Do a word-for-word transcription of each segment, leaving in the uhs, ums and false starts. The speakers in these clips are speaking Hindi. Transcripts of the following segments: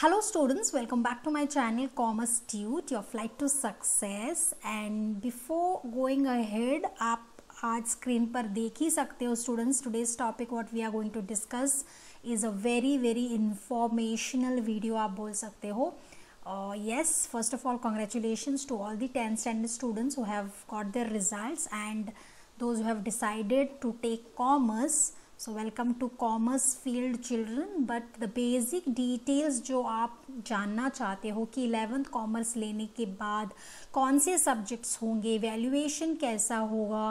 Hello students, welcome back to my channel Commerce Tute, your flight to success. And before going ahead, आप आज स्क्रीन पर देख ही सकते हो students, today's topic what we are going to discuss is a very very informational video आप बोल सकते हो. Uh, yes, first of all, congratulations to all the tenth standard students who have got their results and those who have decided to take commerce. So welcome to commerce field children. But the basic details जो आप जानना चाहते हो कि eleventh commerce लेने के बाद कौन से subjects होंगे, evaluation कैसा होगा,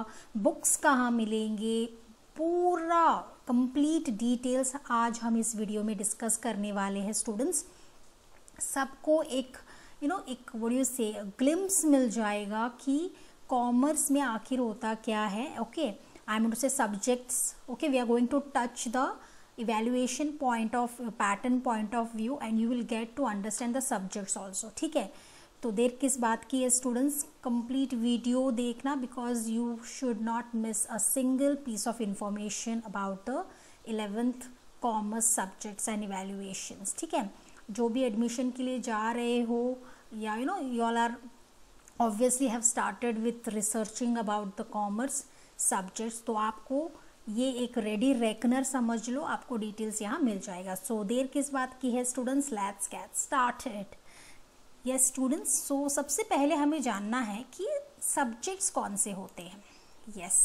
books कहाँ मिलेंगे, पूरा complete details आज हम इस video में discuss करने वाले हैं students. सबको एक you know एक what do you say glimpse मिल जाएगा कि commerce में आखिर होता क्या है. Okay, I'm going to say subjects. Okay, we are going to touch the evaluation point of pattern point of view and you will get to understand the subjects also. ठीक है, तो देर किस बात की है students, complete video देखना because you should not miss a single piece of information about the eleventh commerce subjects and evaluations. ठीक है, जो भी admission के लिए जा रहे हो या you know you all are obviously have started with researching about the commerce subjects, तो आपको ये एक रेडी रेकनर समझ लो, आपको डिटेल्स यहाँ मिल जाएगा. सो देर किस बात की है students, let's get started. Yes students, so सबसे पहले हमें जानना है कि सब्जेक्ट्स कौन से होते हैं. Yes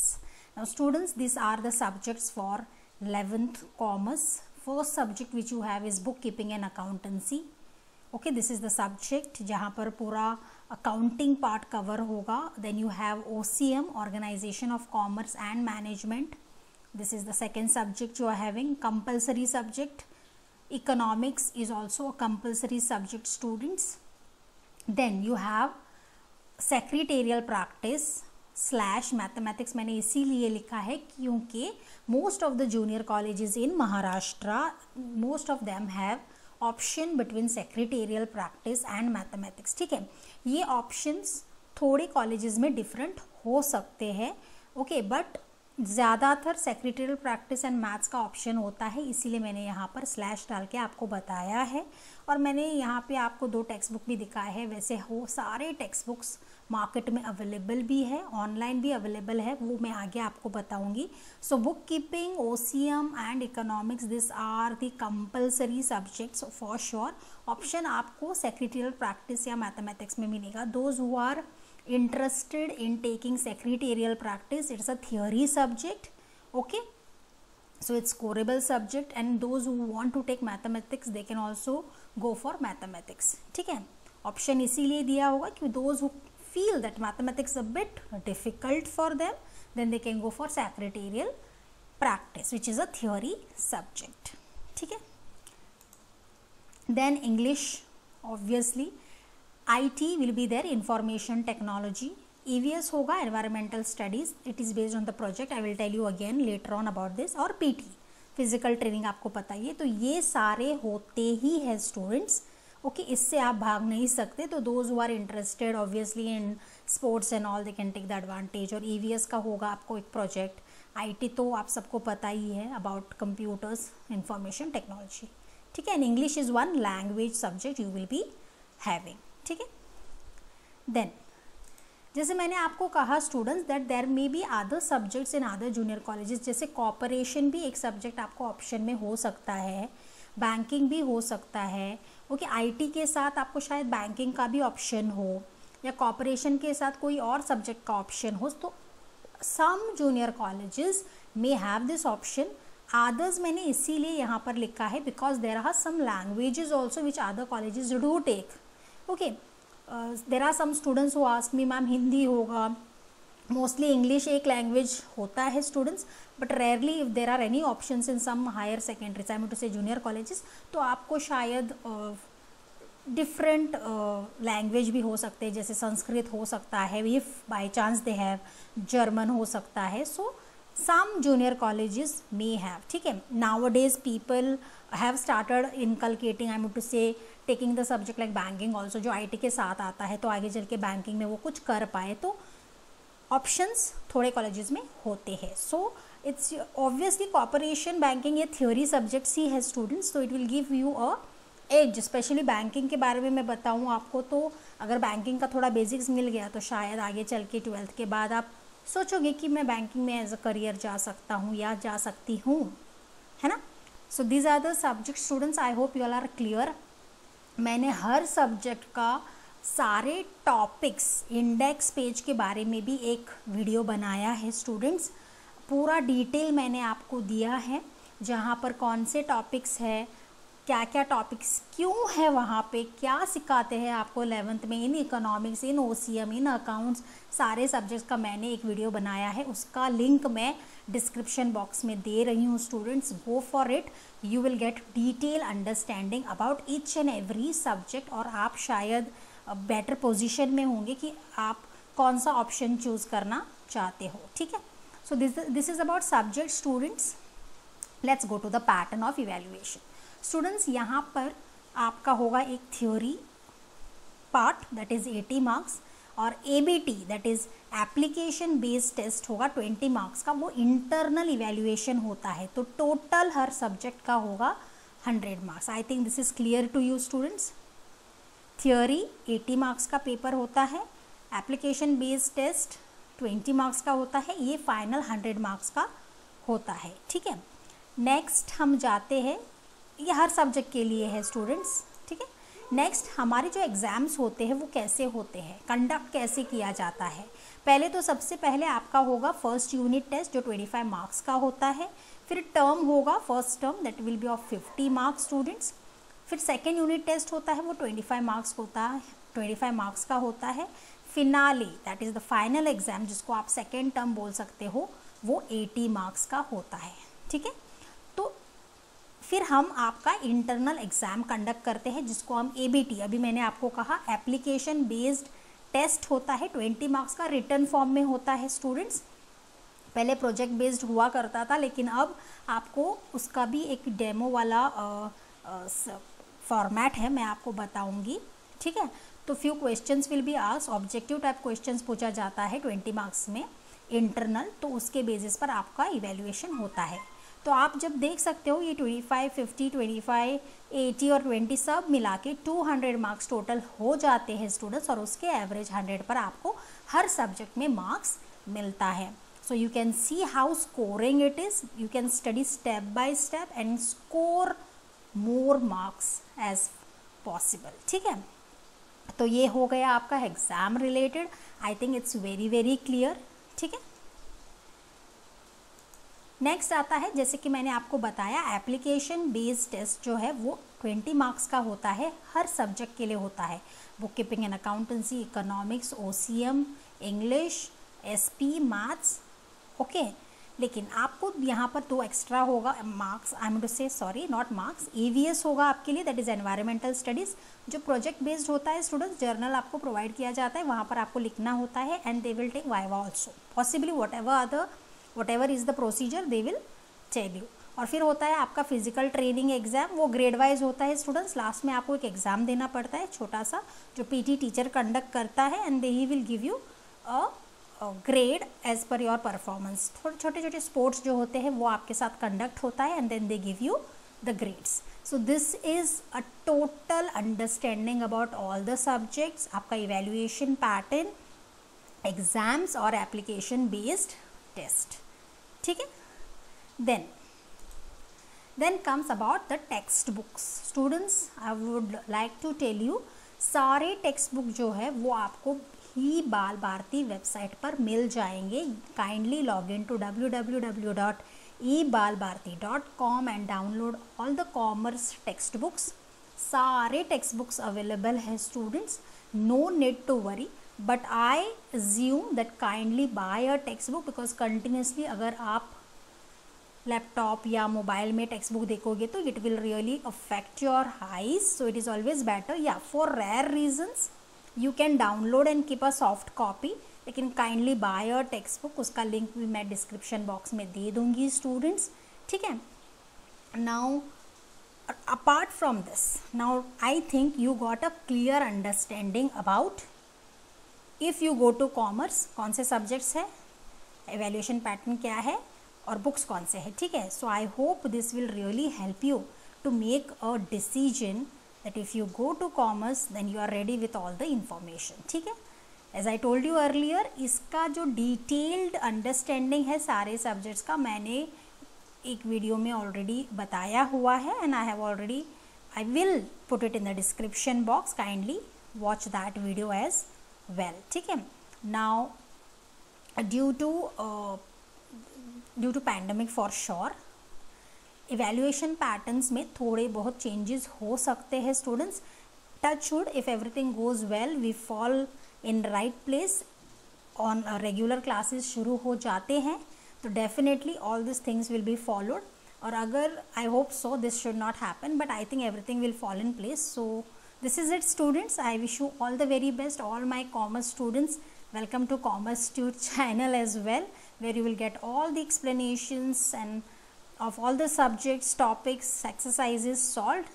now students, this are the subjects for eleventh commerce. First subject which you have is book keeping and accountancy. Okay, this is the subject जहाँ पर पूरा अकाउंटिंग पार्ट कवर होगा. Then you have O C M, organisation of commerce and management. This is the second subject you are having. Compulsory subject economics is also a compulsory subject students. Then you have secretarial practice slash mathematics. मैंने इसीलिए लिखा है क्योंकि most of the junior colleges in Maharashtra, most of them have option between secretarial practice and mathematics. ठीक है, ये ऑप्शंस थोड़े कॉलेजेस में डिफरेंट हो सकते हैं. ओके, बट ज़्यादातर सेक्रेटेरियल प्रैक्टिस एंड मैथ्स का ऑप्शन होता है, इसीलिए मैंने यहाँ पर स्लैश डाल के आपको बताया है. और मैंने यहाँ पे आपको दो टेक्स्ट बुक भी दिखाए हैं. वैसे हो सारे टेक्स्ट बुक्स मार्केट में अवेलेबल भी है, ऑनलाइन भी अवेलेबल है, वो मैं आगे आपको बताऊँगी. So book keeping, O C M and economics, this are the compulsory subjects for sure. Option आपको सेक्रेटेरियल प्रैक्टिस या मैथमेटिक्स में मिलेगा. Those who are interested in taking secretarial practice, it's a theory subject. Okay, so it's scoreable subject. And those who want to take mathematics, they can also go for mathematics. ठीक है, option इसीलिए दिया होगा कि those who feel that mathematics a bit difficult for them, then they can go for secretarial practice, which is a theory subject. ठीक है, then English obviously. I T will be there, information technology. E V S होगा, environmental studies. It is based on the project. I will tell you again later on about this. और P T, physical training आपको पता ही है. तो ये सारे होते ही है students. Okay, इससे आप भाग नहीं सकते. तो those who are interested obviously in sports and all, they can take the advantage. और E V S का होगा आपको एक project. I T तो आप सबको पता ही है, about computers, information technology. ठीक है, and English is one language subject you will be having. ठीक है, देन जैसे मैंने आपको कहा students that there may be other subjects in other junior colleges. जैसे कॉर्पोरेशन भी एक सब्जेक्ट आपको ऑप्शन में हो सकता है, बैंकिंग भी हो सकता है. ओके, आईटी के साथ आपको शायद बैंकिंग का भी ऑप्शन हो या कॉर्पोरेशन के साथ कोई और सब्जेक्ट का ऑप्शन हो. तो some junior colleges may have this option. Others मैंने इसीलिए यहाँ पर लिखा है because there are some languages also which other colleges do take. Okay, there are some students who ask me ma'am Hindi होगा, मोस्टली इंग्लिश एक लैंग्वेज होता है students, but rarely if there are any options in some higher secondary I mean to say junior colleges, तो आपको शायद डिफरेंट uh, लैंग्वेज uh, भी हो सकते हैं. जैसे संस्कृत हो सकता है, if by chance they have German हो सकता है. So some junior colleges may have. ठीक है, nowadays people have started inculcating I mean to say taking the subject like banking also, जो आई टी के साथ आता है, तो आगे चल के बैंकिंग में वो कुछ कर पाए. तो ऑप्शंस थोड़े कॉलेजेस में होते हैं. So it's obviously corporation, banking, ये थ्योरी सब्जेक्ट्स ही है स्टूडेंट्स. तो it will give you a edge, specially banking के बारे में मैं बताऊँ आपको, तो अगर बैंकिंग का थोड़ा बेसिक्स मिल गया तो शायद आगे चल के ट्वेल्थ के बाद आप सोचोगे कि मैं बैंकिंग में एज अ करियर जा सकता हूँ या जा सकती हूँ, है ना। So these are the subject students, I hope you all are clear. मैंने हर सब्जेक्ट का सारे टॉपिक्स इंडेक्स पेज के बारे में भी एक वीडियो बनाया है स्टूडेंट्स, पूरा डिटेल मैंने आपको दिया है, जहाँ पर कौन से टॉपिक्स है, क्या क्या टॉपिक्स क्यों है, वहाँ पे क्या सिखाते हैं आपको इलेवेंथ में in economics, in O C M, in accounts, सारे सब्जेक्ट्स का मैंने एक वीडियो बनाया है। उसका लिंक मैं डिस्क्रिप्शन बॉक्स में दे रही हूँ students, go for it, you will get detail understanding about each and every subject, और आप शायद बेटर पोजीशन में होंगे कि आप कौन सा ऑप्शन चूज़ करना चाहते हो, ठीक है। So this this is about subject students. Let's go to the pattern of evaluation students. यहाँ पर आपका होगा एक theory part that is eighty marks, और A B T that is application based test होगा ट्वेंटी मार्क्स का, वो इंटरनल इवेल्युएशन होता है। तो टोटल हर सब्जेक्ट का होगा hundred marks. I think this is clear to you students. Theory eighty marks का पेपर होता है, application based test twenty marks का होता है, ये फाइनल हंड्रेड मार्क्स का होता है, ठीक है। नेक्स्ट हम जाते हैं, ये हर सब्जेक्ट के लिए है स्टूडेंट्स, ठीक है। नेक्स्ट हमारे जो एग्ज़ाम्स होते हैं वो कैसे होते हैं, कंडक्ट कैसे किया जाता है। पहले तो सबसे पहले आपका होगा फर्स्ट यूनिट टेस्ट जो ट्वेंटी फाइव मार्क्स का होता है, फिर टर्म होगा first term that will be of fifty marks students, फिर सेकेंड यूनिट टेस्ट होता है वो ट्वेंटी फाइव मार्क्स होता है, ट्वेंटी फाइव मार्क्स का होता है। Finale that is the final exam जिसको आप सेकेंड टर्म बोल सकते हो, वो एटी मार्क्स का होता है, ठीक है। तो फिर हम आपका इंटरनल एग्ज़ाम कंडक्ट करते हैं जिसको हम ए बी टी, अभी मैंने आपको कहा एप्लीकेशन बेस्ड टेस्ट होता है, ट्वेंटी मार्क्स का रिटर्न फॉर्म में होता है स्टूडेंट्स। पहले प्रोजेक्ट बेस्ड हुआ करता था, लेकिन अब आपको उसका भी एक डेमो वाला आ, आ, स, फॉर्मेट है, मैं आपको बताऊंगी, ठीक है। तो few questions will be asked, objective type questions पूछा जाता है ट्वेंटी मार्क्स में इंटरनल, तो उसके बेसिस पर आपका इवेल्युएशन होता है। तो आप जब देख सकते हो ये twenty five, fifty, twenty five, eighty और ट्वेंटी सब मिला के टू हंड्रेड मार्क्स टोटल हो जाते हैं स्टूडेंट्स, और उसके एवरेज हंड्रेड पर आपको हर सब्जेक्ट में मार्क्स मिलता है। So you can see how scoring it is, you can study step by step and score more marks as possible, ठीक है। तो ये हो गया आपका exam related, I think it's very very clear, ठीक है। नेक्स्ट आता है, जैसे कि मैंने आपको बताया एप्लीकेशन बेस्ड टेस्ट जो है वो ट्वेंटी मार्क्स का होता है, हर सब्जेक्ट के लिए होता है, book keeping and accountancy, economics, O C M, English, S P, maths, okay. लेकिन आपको यहाँ पर दो एक्स्ट्रा होगा marks, I am to say sorry not marks, A V S होगा आपके लिए दैट इज़ एनवायरमेंटल स्टडीज़, जो प्रोजेक्ट बेस्ड होता है स्टूडेंट्स। जर्नल आपको प्रोवाइड किया जाता है, वहाँ पर आपको लिखना होता है, and they will take viva also possibly, whatever are the whatever is the procedure they will tell you. और फिर होता है आपका फिजिकल ट्रेनिंग एग्जाम, वो ग्रेड वाइज होता है स्टूडेंट्स, लास्ट में आपको एक एग्ज़ाम देना पड़ता है छोटा सा, जो पी टी टीचर कंडक्ट करता है, and they he will give you a grade as per your performance. थोड़े छोटे छोटे स्पोर्ट्स जो होते हैं वो आपके साथ कंडक्ट होता है, and then they give you the grades. So this is a total understanding about all the subjects, आपका इवेल्युएशन पैटर्न, एग्जाम्स और एप्लीकेशन बेस्ड टेस्ट, ठीक है। Then then comes about the text books students. I would like to tell you सारे टेक्स्ट बुक जो है वो आपको ही बाल भारती वेबसाइट पर मिल जाएंगे। Kindly log in to W W W dot E Bal Bharati dot com and download all the commerce text books. सारे टेक्स्ट बुक्स अवेलेबल है students, no need to worry, but I assume that kindly buy a text book, because continuously अगर आप लैपटॉप या मोबाइल में टेक्स्ट बुक देखोगे तो it will really affect your eyes, so it is always better, या for rare reasons you can download and keep a soft copy, लेकिन kindly buy a text book. उसका लिंक भी मैं डिस्क्रिप्शन बॉक्स में दे दूंगी स्टूडेंट्स, ठीक है। Now apart from this, now I think you got a clear understanding about if you go to commerce कौन से सब्जेक्ट्स है, एवेल्यूशन पैटर्न क्या है, और बुक्स कौन से हैं, ठीक है। So I hope this will really help you to make a decision that if you go to commerce then you are ready with all the information. ठीक है, as I told you earlier, इसका जो detailed understanding है सारे subjects का मैंने एक वीडियो में already बताया हुआ है and I have already I will put it in the description box. Kindly watch that video as well. ठीक है, now due to uh, due to pandemic for sure evaluation patterns में थोड़े बहुत changes हो सकते हैं students. Touch wood, if everything goes well, we fall in right place on regular classes शुरू हो जाते हैं तो definitely all these things will be followed. और अगर I hope so this should not happen, but I think everything will fall in place. So this is it students. I wish you all the very best, all my commerce students. Welcome to Commerce Tute channel as well, where you will get all the explanations and of all the subjects, topics, exercises solved.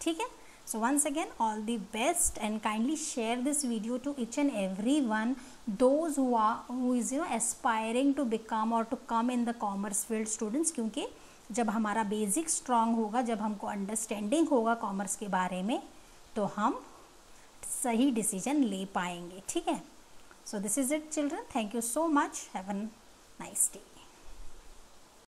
ठीक है, so once again all the best and kindly share this video to each and every one those who are who is you know aspiring to become or to come in the commerce field students. क्योंकि जब हमारा बेसिक स्ट्रांग होगा, जब हमको अंडरस्टैंडिंग होगा कॉमर्स के बारे में, तो हम सही डिसीजन ले पाएंगे. ठीक है, so this is it children. Thank you so much. Have a nice day.